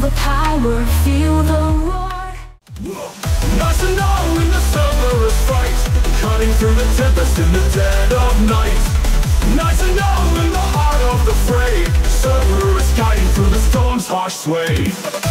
the power, feel the roar. Nice and all in the Cerberus fight, cutting through the tempest in the dead of night. Nice and all in the heart of the fray, Cerberus guiding through the storm's harsh sway.